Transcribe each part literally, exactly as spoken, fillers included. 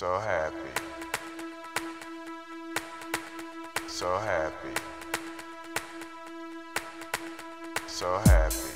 So happy. So happy. So happy.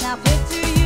Now picture you.